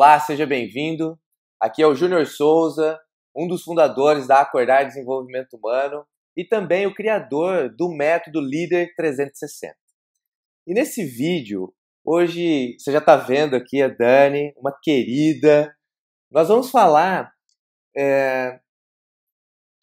Olá, seja bem-vindo. Aqui é o Júnior Souza, um dos fundadores da Acordar e Desenvolvimento Humano e também o criador do Método Líder 360. E nesse vídeo, hoje você já está vendo aqui a Dani, uma querida. Nós vamos falar...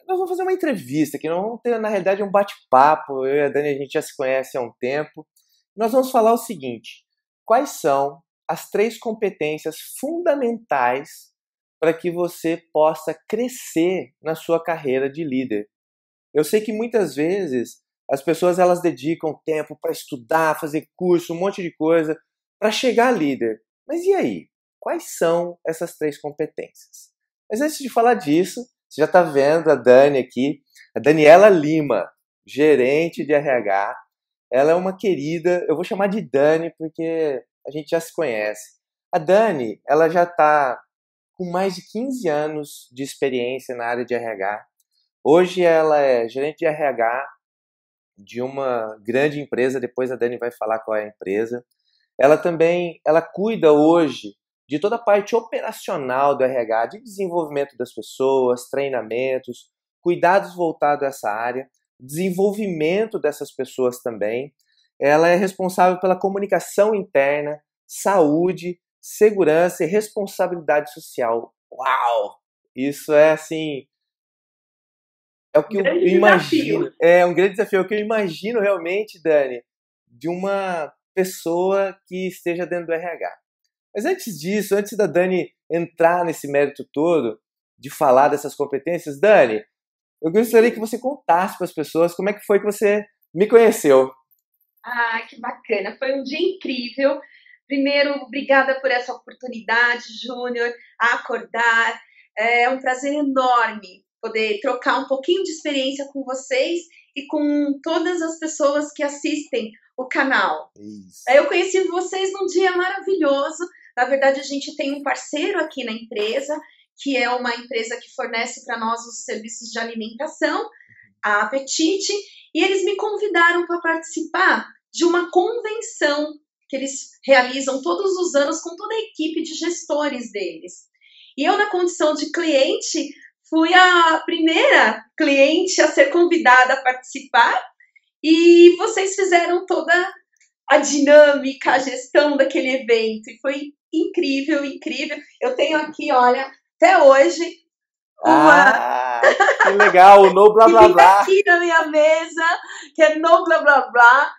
Nós vamos fazer uma entrevista aqui, nós vamos ter, na realidade, um bate-papo. Eu e a Dani, a gente já se conhece há um tempo. Nós vamos falar o seguinte: quais são as 3 competências fundamentais para que você possa crescer na sua carreira de líder? Eu sei que muitas vezes as pessoas elas dedicam tempo para estudar, fazer curso, um monte de coisa, para chegar a líder. Mas e aí? Quais são essas 3 competências? Mas antes de falar disso, você já está vendo a Dani aqui, a Daniela Lima, gerente de RH. Ela é uma querida, eu vou chamar de Dani porque a gente já se conhece. A Dani, ela já está com mais de 15 anos de experiência na área de RH. Hoje ela é gerente de RH de uma grande empresa, depois a Dani vai falar qual é a empresa. Ela também, ela cuida hoje de toda a parte operacional do RH, de desenvolvimento das pessoas, treinamentos, cuidados voltados a essa área, desenvolvimento dessas pessoas também. Ela é responsável pela comunicação interna, saúde, segurança e responsabilidade social. Uau! Isso é assim... É o que eu imagino. É um grande desafio. É o que eu imagino realmente, Dani, de uma pessoa que esteja dentro do RH. Mas antes disso, antes da Dani entrar nesse mérito todo, de falar dessas competências, Dani, eu gostaria que você contasse para as pessoas como é que foi que você me conheceu. Ah, que bacana. Foi um dia incrível. Primeiro, obrigada por essa oportunidade, Júnior, a Acordar. É um prazer enorme poder trocar um pouquinho de experiência com vocês e com todas as pessoas que assistem o canal. Isso. Eu conheci vocês num dia maravilhoso. Na verdade, a gente tem um parceiro aqui na empresa, que é uma empresa que fornece para nós os serviços de alimentação, a Appetite, e eles me convidaram para participar de uma convenção que eles realizam todos os anos com toda a equipe de gestores deles. E eu, na condição de cliente, fui a primeira cliente a ser convidada a participar, e vocês fizeram toda a dinâmica, a gestão daquele evento, e foi incrível, incrível. Eu tenho aqui, olha, até hoje, uma... Ah, que legal, o No Blá Blá Blá. Aqui na minha mesa, que é No Blá Blá Blá.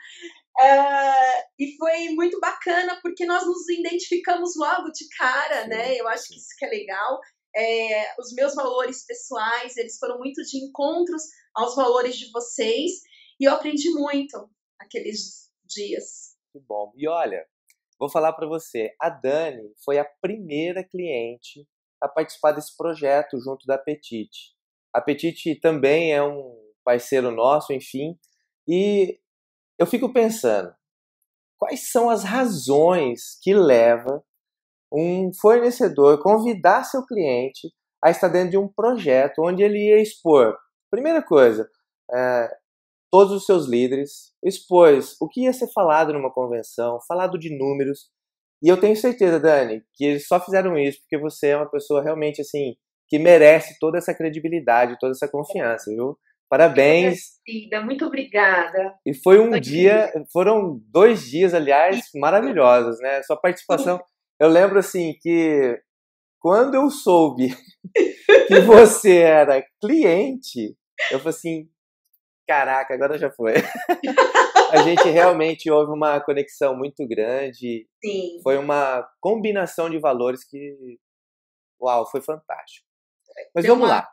E foi muito bacana, porque nós nos identificamos logo de cara, sim, né? Eu acho que isso que é legal. Os meus valores pessoais, eles foram muito de encontros aos valores de vocês, e eu aprendi muito aqueles dias. Que bom. E olha, vou falar para você, a Dani foi a primeira cliente a participar desse projeto junto da Appetite. A Appetite também é um parceiro nosso, enfim, e eu fico pensando, quais são as razões que levam um fornecedor convidar seu cliente a estar dentro de um projeto onde ele ia expor, primeira coisa, todos os seus líderes, expôs o que ia ser falado numa convenção, falado de números. E eu tenho certeza, Dani, que eles só fizeram isso porque você é uma pessoa realmente assim, que merece toda essa credibilidade, toda essa confiança, viu? Parabéns. Muito obrigada. E foi um dia, foram 2 dias, aliás, maravilhosos, né? Sua participação. Eu lembro assim que quando eu soube que você era cliente, eu falei assim, caraca, agora já foi. A gente realmente houve uma conexão muito grande. Sim. Foi uma combinação de valores que, uau, foi fantástico. Mas então, vamos lá.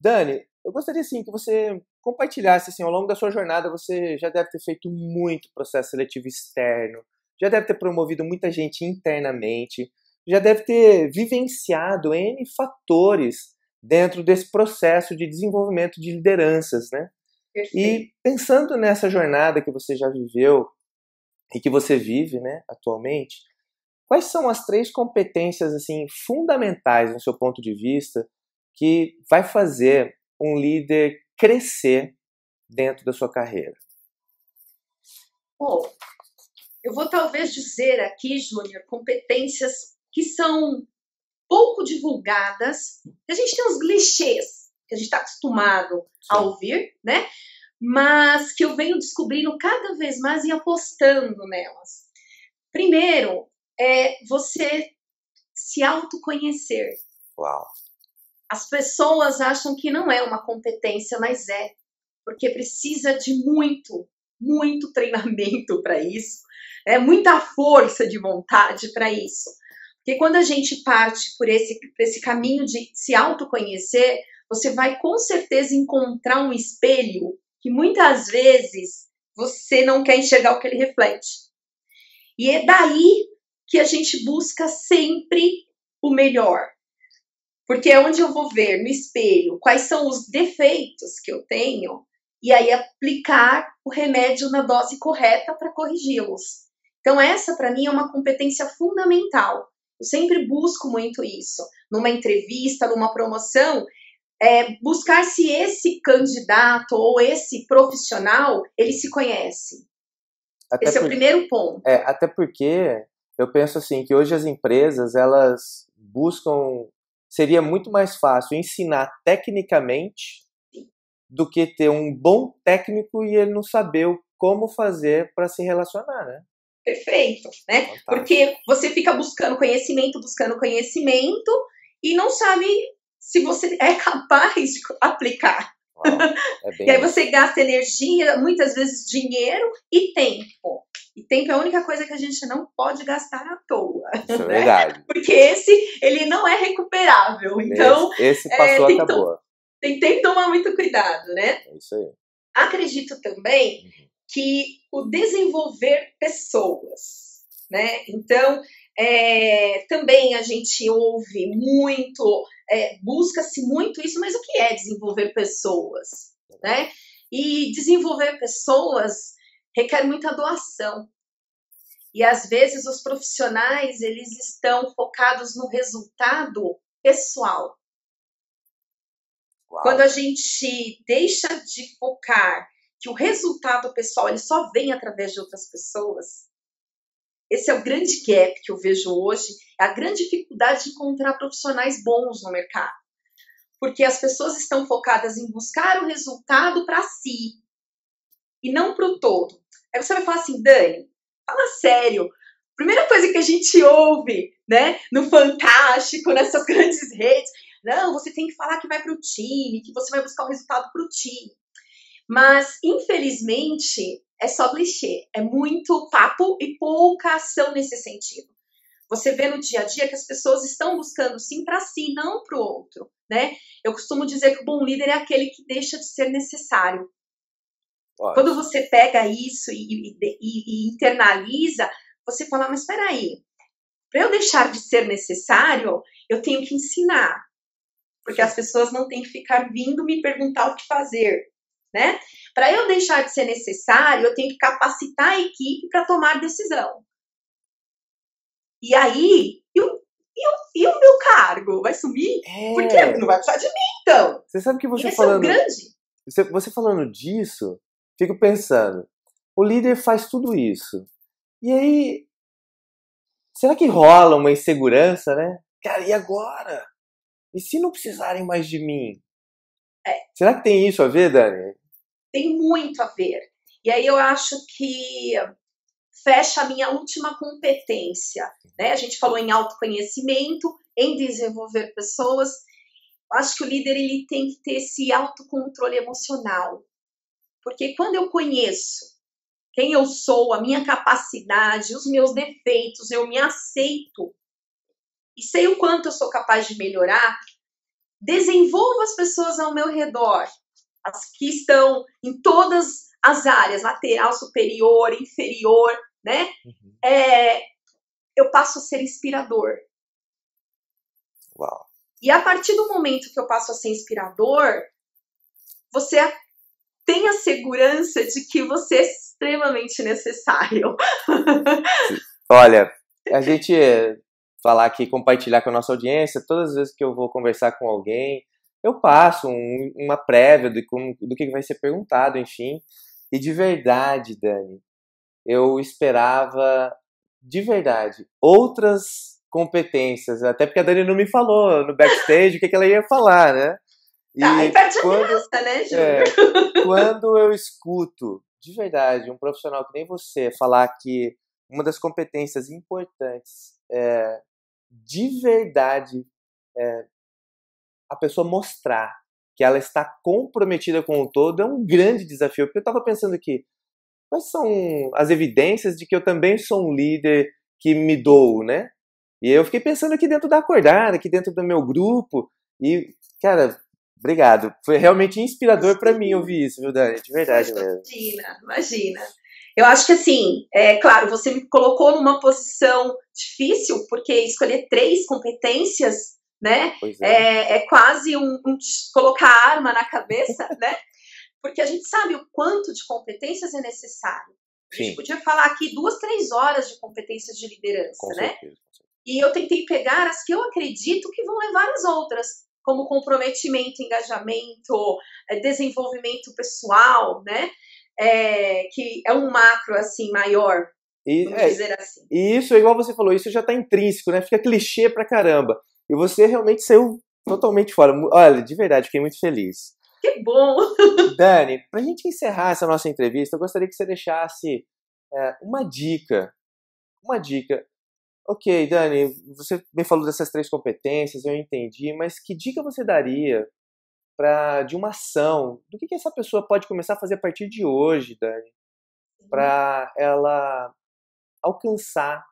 Dani, eu gostaria assim, que você compartilhasse, assim, ao longo da sua jornada, você já deve ter feito muito processo seletivo externo, já deve ter promovido muita gente internamente, já deve ter vivenciado N fatores dentro desse processo de desenvolvimento de lideranças, né? Perfeito. E pensando nessa jornada que você já viveu e que você vive, né, atualmente, quais são as 3 competências assim, fundamentais, no seu ponto de vista, que vai fazer um líder crescer dentro da sua carreira? Bom, eu vou talvez dizer aqui, Júnior, competências que são pouco divulgadas. A gente tem uns clichês que a gente está acostumado a ouvir, né? Mas que eu venho descobrindo cada vez mais e apostando nelas. Primeiro, é você se autoconhecer. Uau! As pessoas acham que não é uma competência, mas é. Porque precisa de muito treinamento para isso. Né? Muita força de vontade para isso. Porque quando a gente parte por esse caminho de se autoconhecer, você vai com certeza encontrar um espelho que muitas vezes você não quer enxergar o que ele reflete. E é daí que a gente busca sempre o melhor. Porque é onde eu vou ver no espelho quais são os defeitos que eu tenho e aí aplicar o remédio na dose correta para corrigi-los. Então essa para mim é uma competência fundamental. Eu sempre busco muito isso. Numa entrevista, numa promoção, buscar se esse candidato ou esse profissional, ele se conhece. Esse é o primeiro ponto. Até porque eu penso assim, que hoje as empresas, elas buscam... Seria muito mais fácil ensinar tecnicamente do que ter um bom técnico e ele não saber como fazer para se relacionar, né? Perfeito, né? Fantástico. Porque você fica buscando conhecimento e não sabe se você é capaz de aplicar. Uau, é bem e aí você gasta energia, muitas vezes dinheiro e tempo. E tempo é a única coisa que a gente não pode gastar à toa. Isso é verdade. Porque esse, ele não é recuperável. Então, esse passou, acabou. Tem que tomar muito cuidado, né? É isso aí. Acredito também que o desenvolver pessoas, né? Então, também a gente ouve muito, busca-se muito isso, mas o que é desenvolver pessoas, né? E desenvolver pessoas requer muita doação. E às vezes os profissionais, eles estão focados no resultado pessoal. Uau. Quando a gente deixa de focar que o resultado pessoal, ele só vem através de outras pessoas, esse é o grande gap que eu vejo hoje, é a grande dificuldade de encontrar profissionais bons no mercado. Porque as pessoas estão focadas em buscar o resultado para si, e não para o todo. Aí você vai falar assim, Dani, fala sério. Primeira coisa que a gente ouve, né, no Fantástico, nessas grandes redes, não, você tem que falar que vai para o time, que você vai buscar o resultado para o time. Mas, infelizmente, é só clichê. É muito papo e pouca ação nesse sentido. Você vê no dia a dia que as pessoas estão buscando sim para si, não para o outro, né? Eu costumo dizer que o bom líder é aquele que deixa de ser necessário. Quando você pega isso e internaliza, você fala, mas espera aí, para eu deixar de ser necessário, eu tenho que ensinar, porque as pessoas não têm que ficar vindo me perguntar o que fazer, né? Para eu deixar de ser necessário, eu tenho que capacitar a equipe para tomar decisão. E aí, e o meu cargo vai sumir? Por quê? Não vai precisar de mim, então. Você sabe que você falando... Esse é o grande. Você falando disso... Fico pensando, o líder faz tudo isso. E aí, será que rola uma insegurança, né? Cara, e agora? E se não precisarem mais de mim? Será que tem isso a ver, Dani? Tem muito a ver. E aí eu acho que fecha a minha última competência, né? A gente falou em autoconhecimento, em desenvolver pessoas. Eu acho que o líder ele tem que ter esse autocontrole emocional. Porque quando eu conheço quem eu sou, a minha capacidade, os meus defeitos, eu me aceito e sei o quanto eu sou capaz de melhorar, desenvolvo as pessoas ao meu redor, as que estão em todas as áreas, lateral, superior, inferior, né? Uhum. Eu passo a ser inspirador. Uau. E a partir do momento que eu passo a ser inspirador, você tenha segurança de que você é extremamente necessário. Olha, a gente falar aqui, compartilhar com a nossa audiência, todas as vezes que eu vou conversar com alguém, eu passo uma prévia do que vai ser perguntado, enfim. E de verdade, Dani, eu esperava, de verdade, outras competências. Até porque a Dani não me falou no backstage o que ela ia falar, né? E aí perde a graça, né, Júnior? Quando eu escuto, de verdade, um profissional que nem você falar que uma das competências importantes é, de verdade, é a pessoa mostrar que ela está comprometida com o todo, é um grande desafio. Porque eu estava pensando aqui, quais são as evidências de que eu também sou um líder que me dou, né? E eu fiquei pensando aqui dentro da Acordar, aqui dentro do meu grupo. E, cara, obrigado. Foi realmente inspirador para mim ouvir isso, viu, Dani? De verdade mesmo. Imagina, imagina. Eu acho que, assim, é claro, você me colocou numa posição difícil, porque escolher 3 competências, né, é quase um colocar a arma na cabeça, né? Porque a gente sabe o quanto de competências é necessário. Sim. A gente podia falar aqui 2, 3 horas de competências de liderança, com né? Certeza. E eu tentei pegar as que eu acredito que vão levar as outras, como comprometimento, engajamento, desenvolvimento pessoal, né? Que é um macro, assim, maior, e, vamos dizer assim. E isso, igual você falou, isso já tá intrínseco, né? Fica clichê pra caramba. E você realmente saiu totalmente fora. Olha, de verdade, fiquei muito feliz. Que bom! Dani, pra gente encerrar essa nossa entrevista, eu gostaria que você deixasse uma dica. Uma dica. Ok, Dani, você me falou dessas 3 competências, eu entendi, mas que dica você daria de uma ação? Do que essa pessoa pode começar a fazer a partir de hoje, Dani, para ela alcançar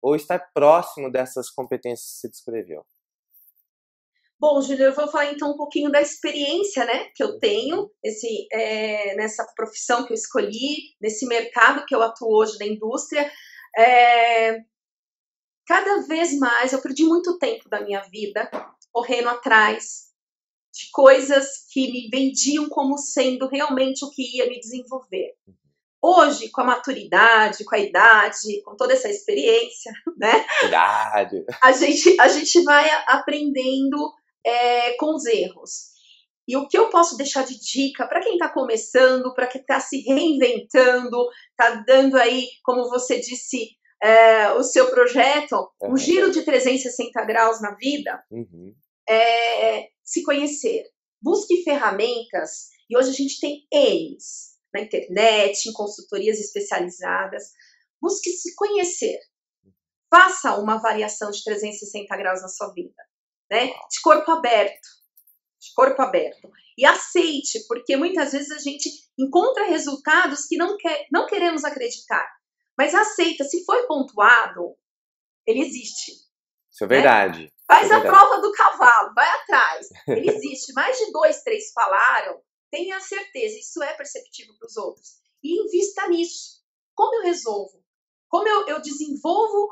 ou estar próximo dessas competências que você descreveu? Bom, Júnior, eu vou falar então um pouquinho da experiência, né, que eu tenho nessa profissão que eu escolhi, nesse mercado que eu atuo hoje na indústria. Cada vez mais, eu perdi muito tempo da minha vida correndo atrás de coisas que me vendiam como sendo realmente o que ia me desenvolver. Hoje, com a maturidade, com a idade, com toda essa experiência, né? Verdade. A gente vai aprendendo com os erros. E o que eu posso deixar de dica para quem está começando, para quem está se reinventando, está dando aí, como você disse, o seu projeto, um giro de 360 graus na vida, se conhecer. Busque ferramentas, e hoje a gente tem N's na internet, em consultorias especializadas. Busque se conhecer. Faça uma variação de 360 graus na sua vida, né? De corpo aberto. De corpo aberto. E aceite, porque muitas vezes a gente encontra resultados que não queremos acreditar. Mas aceita, se foi pontuado, ele existe. Isso é verdade. Né? Faz a prova do cavalo, vai atrás. Ele existe. Mais de 2, 3 falaram, tenha certeza, isso é perceptível para os outros. E invista nisso. Como eu resolvo? Como eu desenvolvo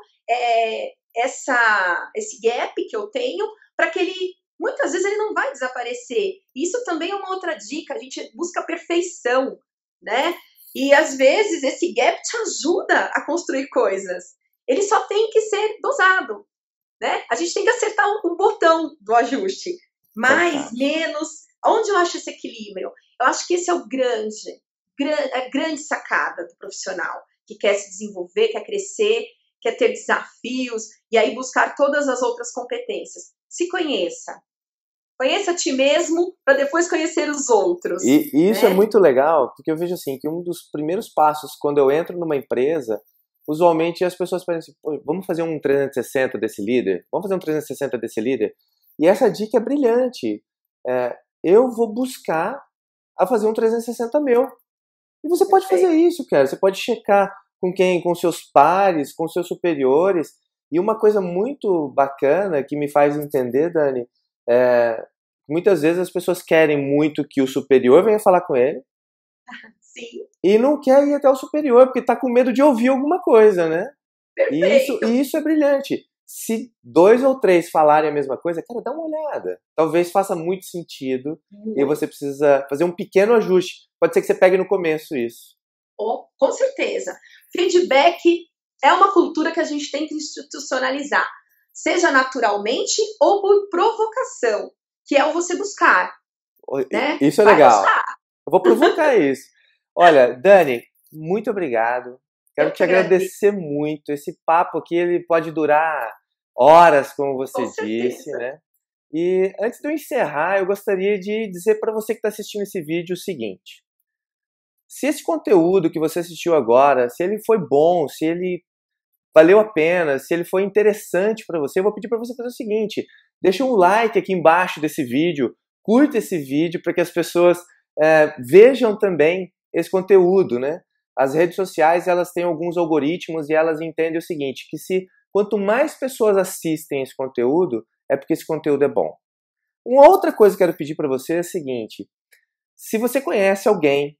esse gap que eu tenho para que ele, muitas vezes, ele não vai desaparecer. Isso também é uma outra dica, a gente busca a perfeição, né? E, às vezes, esse gap te ajuda a construir coisas. Ele só tem que ser dosado, né? A gente tem que acertar o botão do ajuste. Mais, menos. Onde eu acho esse equilíbrio? Eu acho que esse é o a grande sacada do profissional que quer se desenvolver, quer crescer, quer ter desafios e aí buscar todas as outras competências. Se conheça. Conheça a ti mesmo para depois conhecer os outros. E isso é muito legal, porque eu vejo assim, que um dos primeiros passos quando eu entro numa empresa, usualmente as pessoas pensam assim, vamos fazer um 360 desse líder? Vamos fazer um 360 desse líder? E essa dica é brilhante. Eu vou buscar a fazer um 360 meu. E você pode fazer isso, cara. Você pode checar com quem? Com seus pares, com seus superiores. E uma coisa muito bacana que me faz entender, Dani, muitas vezes as pessoas querem muito que o superior venha falar com ele. Sim. E não quer ir até o superior, porque tá com medo de ouvir alguma coisa, né? Perfeito. E isso é brilhante. Se 2 ou 3 falarem a mesma coisa, cara, dá uma olhada. Talvez faça muito sentido e você precisa fazer um pequeno ajuste. Pode ser que você pegue no começo isso. Oh, com certeza. Feedback é uma cultura que a gente tem que institucionalizar. Seja naturalmente ou por provocação, que é o você buscar. Né? Isso é legal. Eu vou provocar isso. Olha, Dani, muito obrigado. Quero te agradecer muito. Esse papo aqui, ele pode durar horas, como você disse, né? E antes de eu encerrar, eu gostaria de dizer para você que está assistindo esse vídeo o seguinte. Se esse conteúdo que você assistiu agora, se ele foi bom, se ele valeu a pena, se ele foi interessante para você, eu vou pedir para você fazer o seguinte. Deixa um like aqui embaixo desse vídeo, curta esse vídeo para que as pessoas vejam também esse conteúdo, né? As redes sociais, elas têm alguns algoritmos e elas entendem o seguinte, que se quanto mais pessoas assistem esse conteúdo, é porque esse conteúdo é bom. Uma outra coisa que eu quero pedir para você é a seguinte, se você conhece alguém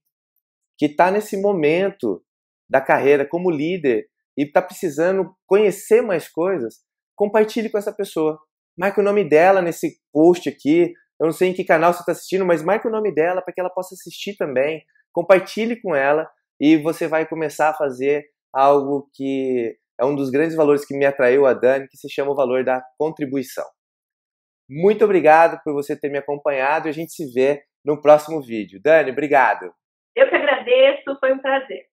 que está nesse momento da carreira como líder e está precisando conhecer mais coisas, compartilhe com essa pessoa. Marque o nome dela nesse post aqui, eu não sei em que canal você está assistindo, mas marque o nome dela para que ela possa assistir também, compartilhe com ela e você vai começar a fazer algo que é um dos grandes valores que me atraiu a Dani, que se chama o valor da contribuição. Muito obrigado por você ter me acompanhado e a gente se vê no próximo vídeo. Dani, obrigado. Eu que agradeço, foi um prazer.